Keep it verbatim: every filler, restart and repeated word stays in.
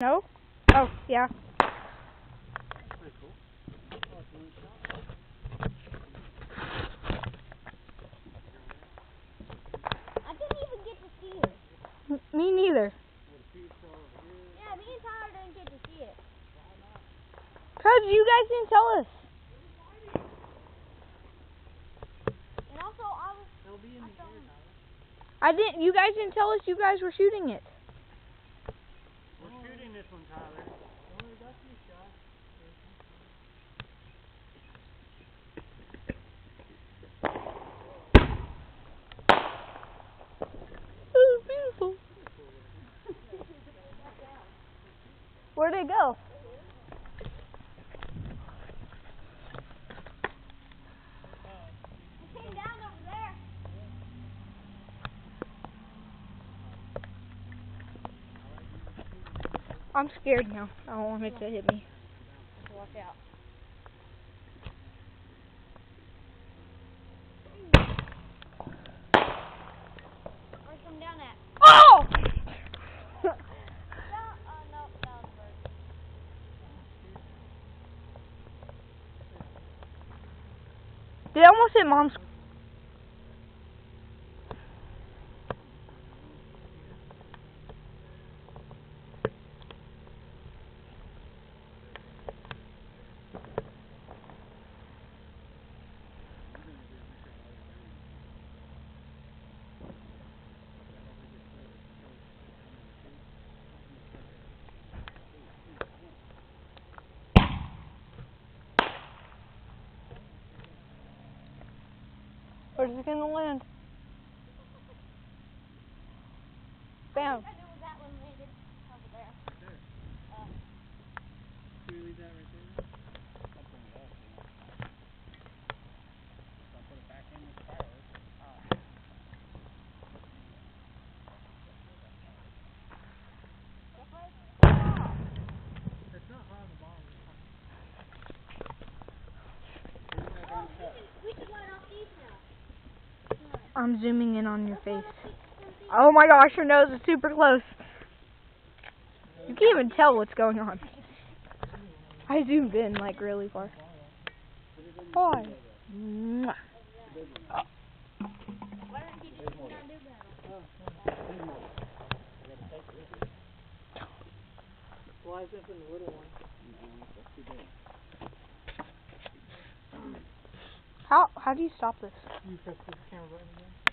No? Oh, yeah. I didn't even get to see it. M me neither. Yeah, me and Tyler didn't get to see it. Cause you guys didn't tell us. And also, I was. It'll be in the air, Tyler. I didn't. You guys didn't tell us. You guys were shooting it. This one, Tyler. Oh, we got you, shot. Ooh, beautiful. Where'd it go? It came down over there. I'm scared now. I don't want it to hit me. Walk out. Where'd come down at? Oh! No, oh no, that was a bird. Did I almost hit Mom's? Where's it gonna land? Bam. I knew that one landed over there. Right there. Uh, can we leave that right there? I'll bring it up. I'll put it back in with Tyler. Alright. It's not high on the bottom. Oh, we should line off these now. I'm zooming in on your face. Oh my gosh, your nose is super close. You can't even tell what's going on. I zoomed in like really far. Why? Oh. Why is it in the little one? How how do you stop this? You press the camera button again.